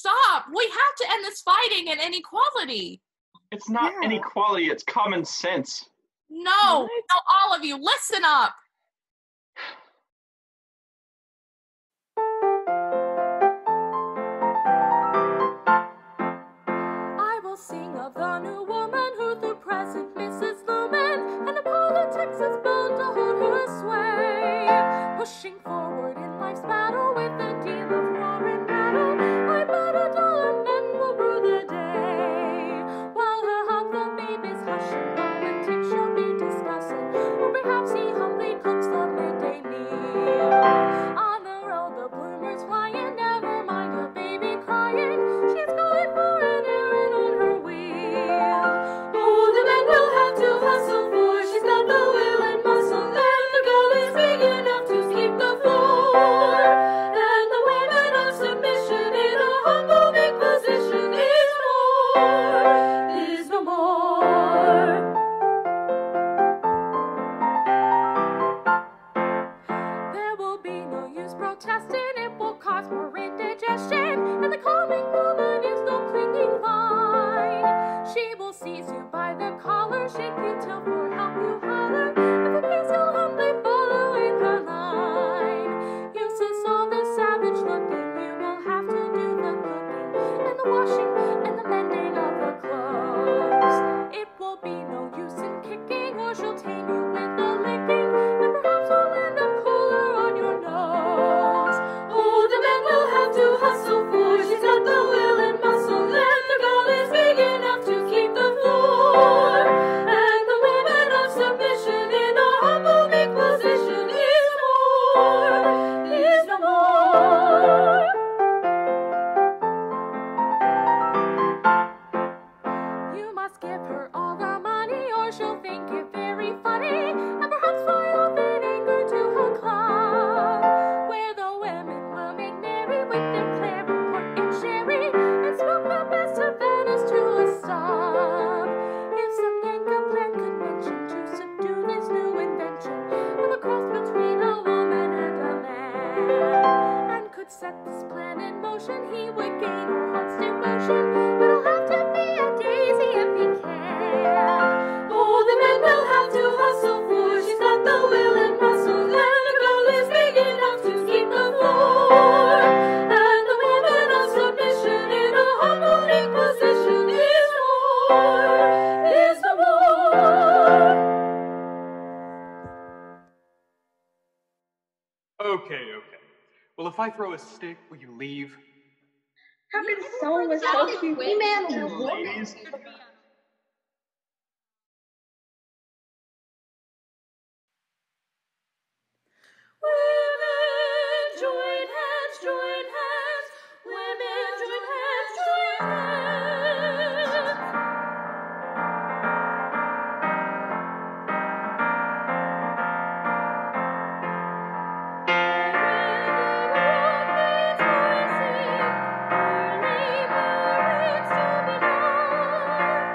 stop. We have to end this fighting and inequality. It's not inequality. It's common sense. No, all of you, listen up. I will sing of the new woman who through present Mrs. Lumen and the politics is bound to hold her sway, pushing forward in life's battle with the deal of war and battle. I bet a dollar men will rue the day, while her hug the baby's hushing, politics she'll be discussing, or perhaps he humbly cooks the midday meal. On the road the bloomers flying, never mind her baby crying, she's going for an errand on her wheel. Oh, the men will have to hustle, for she's got the will and muscle, and the girl is big enough to sweep the floor. And the women of submission in a humble big position is no more. There will be no use protesting, it will cause more indigestion, and the comic woman is no clinging vine. She will seize you by the collar, shake you till for help you holler, and for peace you'll humbly follow in her line. Useless all the savage looking, you will have to do the cooking, and the washing, and the mending of the clothes. It will be no use in kicking, or she'll tame you with the licking, and perhaps you'll end a collar on your nose. Oh, the men will have to hustle, for she's got the will and muscle, and the girl is big enough to keep the floor. And the women of submission in a humble big position is no more. You must give her all the money, or she'll think it very funny, and perhaps fly off in anger to her club, where the women will make merry with their clear report and sherry, and smoke the best Havanas to a stub. If some Yanka plan convention to subdue this new invention of a cross between a woman and a man, and could set this plan in motion, he would gain her heart's devotion, but he'll have to be a daisy if he can. Oh, the men will have to hustle, for she's got the will and muscle, and the girl is big enough to keep the floor. And the women of submission in a harmonic position is no more. Okay. Well, if I throw a stick, will you leave? Happy's song was so cute. We man and woman. Women join hands, join hands. Women join hands, join hands. Thank you.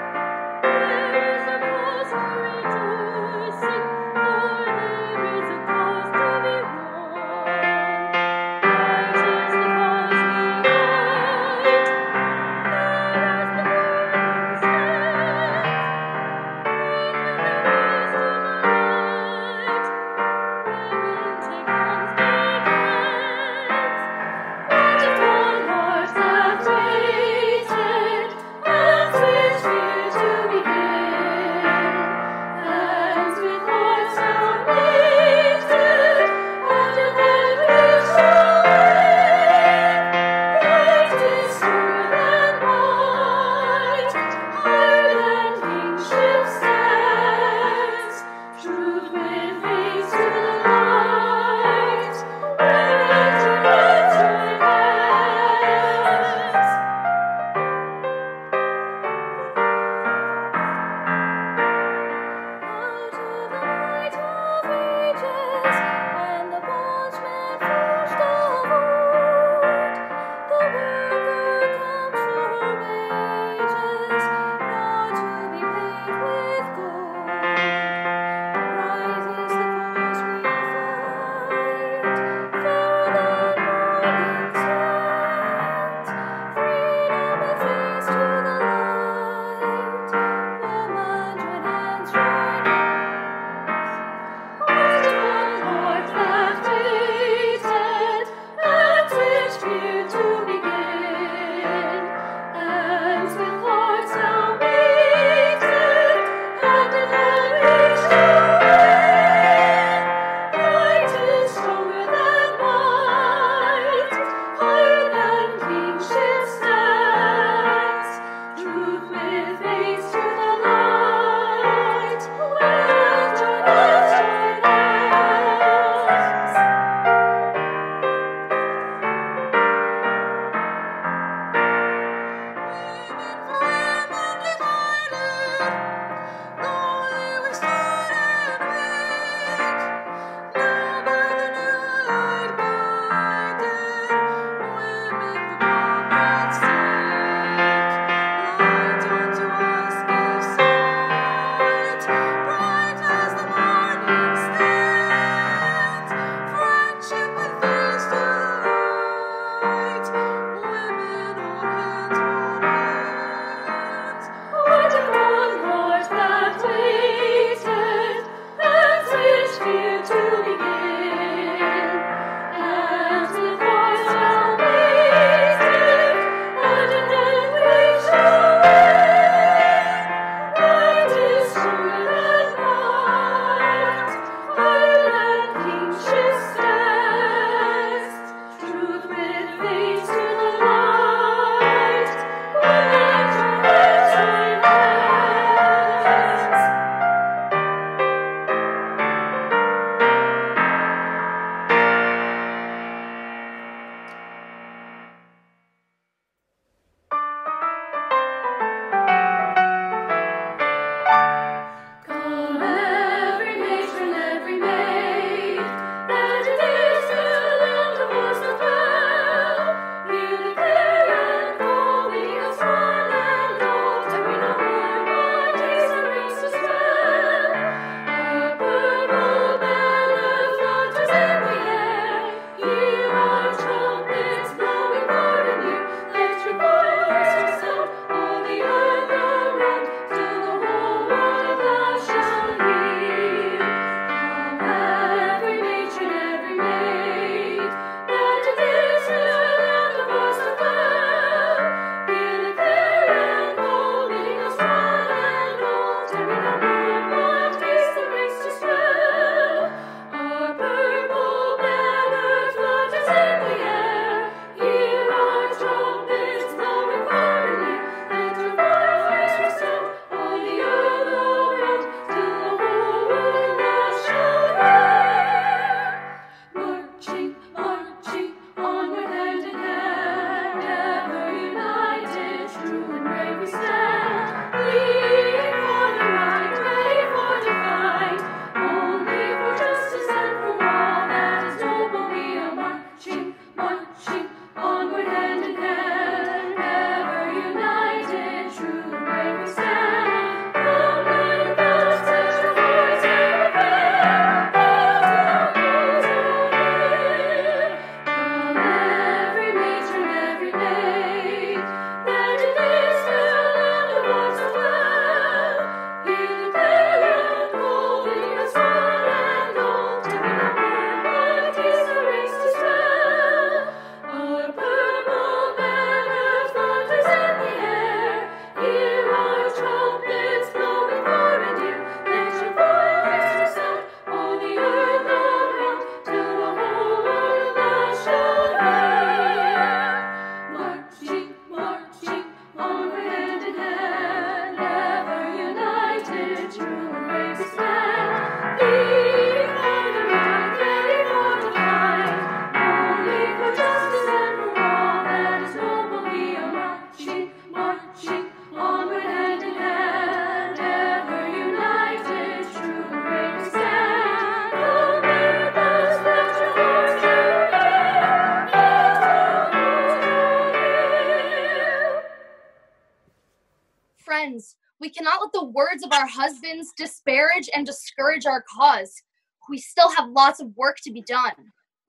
We cannot let the words of our husbands disparage and discourage our cause. We still have lots of work to be done.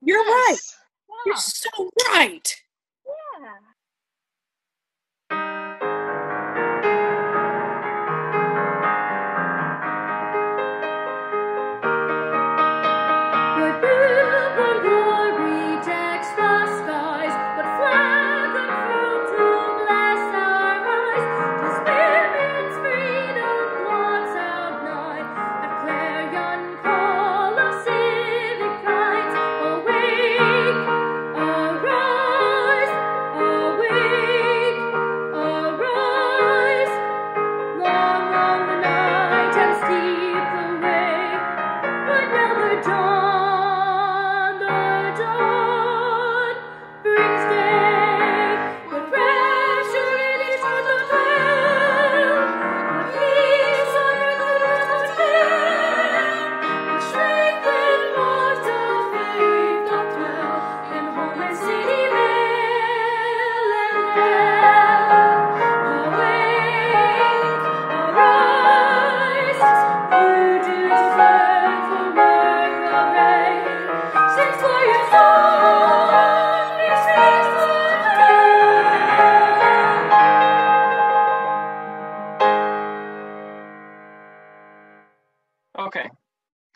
You're right. Yeah. You're so right. Yeah.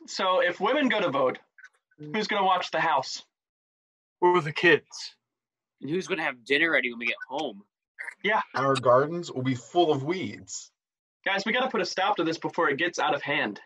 So if women go to vote, who's going to watch the house? Or the kids? And who's going to have dinner ready when we get home? Yeah. Our gardens will be full of weeds. Guys, we got to put a stop to this before it gets out of hand.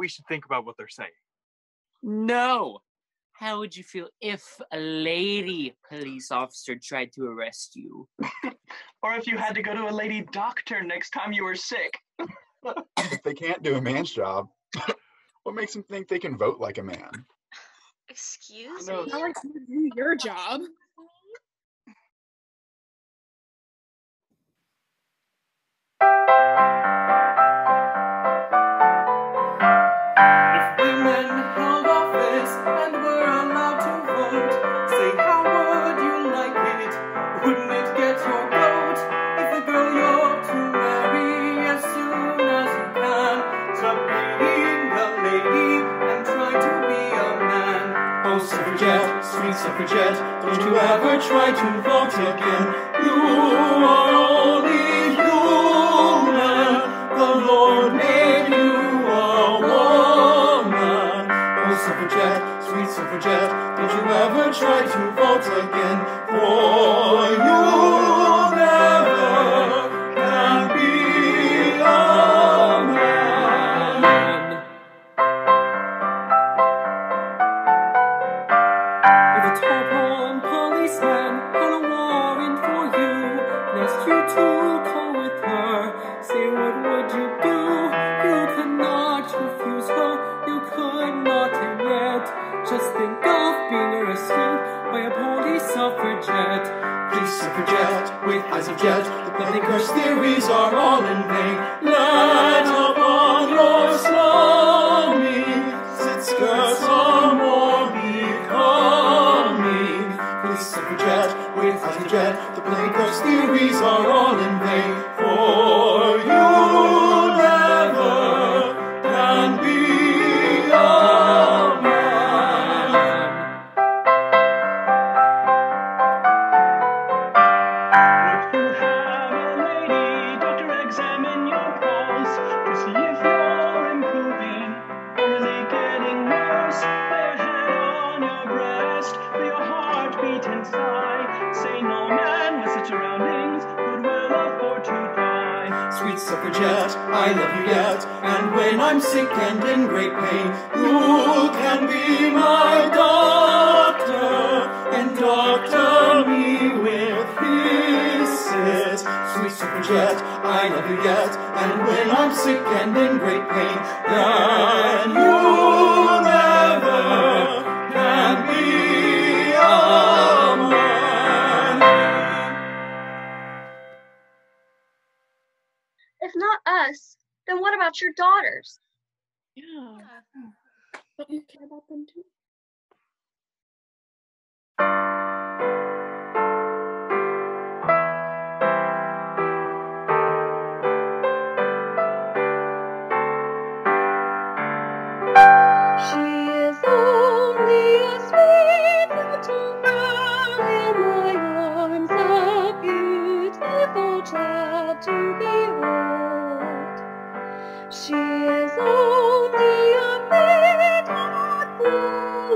we should think about what they're saying. No. How would you feel if a lady police officer tried to arrest you? Or if you had to go to a lady doctor next time you were sick. If they can't do a man's job, what makes them think they can vote like a man? Excuse me? How would you do your job? If women held office and were allowed to vote, say how would you like it? Wouldn't it get your vote? If the girl you're to marry as soon as you can, stop being a lady and try to be a man. Oh suffragette, sweet suffragette, don't you ever try to vote again. You are only human, the Lord made you a woman. Oh suffragette, sweet suffragette, don't you ever try to vote again, for you never can be a man. If a tall policeman had a warrant for you and asked you to call with her, say what would you do? You could not refuse her, you could not, and yet just think of being arrested by a police suffragette. Police suffragette with eyes of jet, the bloody curse theories are all in vain. Light upon your slummy, sit skirts are more becoming. Police suffragette with eyes of jet, the bloody curse theories are all in vain. For you never can be a man. If you have a lady doctor examine your pulse to see if you're improving or really getting worse, lay your head on your breast, feel your heartbeat and sigh, say no man with such surroundings would well afford to die. Sweet suffragette, I love you yet, and when I'm sick and in great pain, you can be my doctor, and doctor me with hisses. Sweet suffragette, I love you yet, and when I'm sick and in great pain, then you never can be a man. If not us, then what about your daughters? Yeah. Don't you care about them too? She is only a maid of the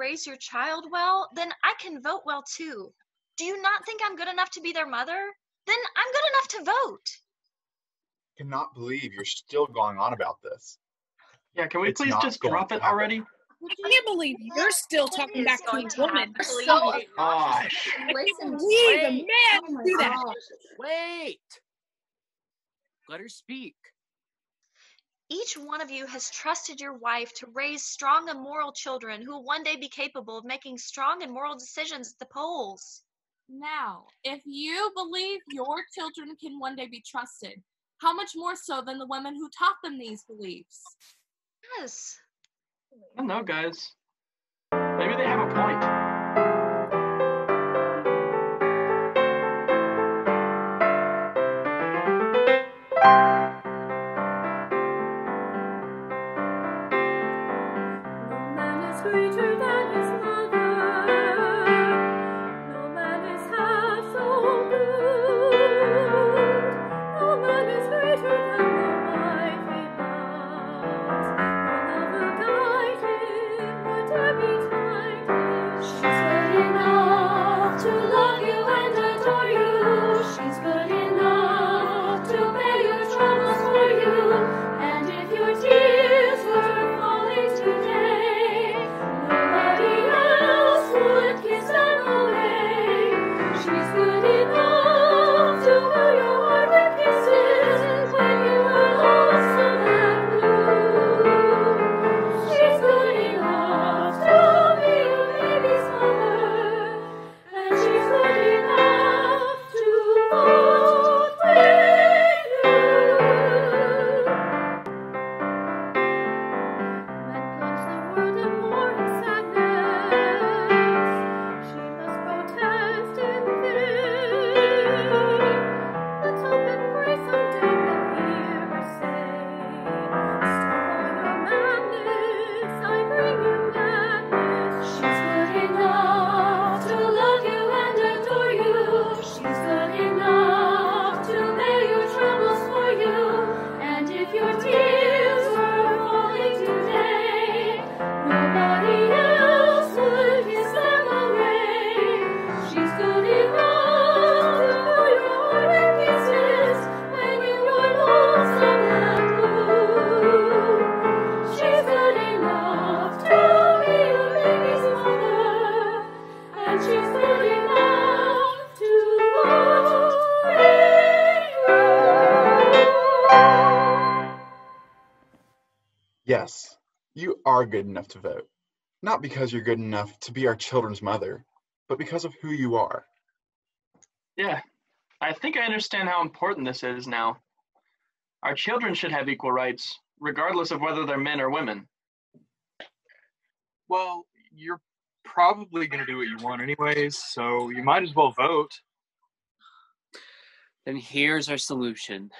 raise your child well, then I can vote well too. Do you not think I'm good enough to be their mother? Then I'm good enough to vote. I cannot believe you're still going on about this. Yeah, can we please just drop it already? I can't believe you're still talking back to a woman. So gosh. I can't believe a man do that. Wait. Let her speak. Each one of you has trusted your wife to raise strong and moral children who will one day be capable of making strong and moral decisions at the polls. Now, if you believe your children can one day be trusted, how much more so than the women who taught them these beliefs? Yes. I don't know, guys. Maybe they have a point. Yes, you are good enough to vote, not because you're good enough to be our children's mother, but because of who you are. Yeah, I think I understand how important this is now. Our children should have equal rights, regardless of whether they're men or women. Well, you're probably going to do what you want anyways, so you might as well vote. Then here's our solution.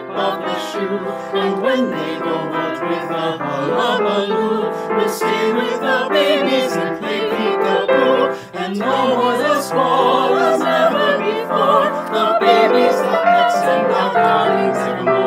tip of the shoe, and when they go out with a hullabaloo, we'll stay with the babies and play peekaboo. And no was as small as ever before, the babies, the pets, and the darlings evermore.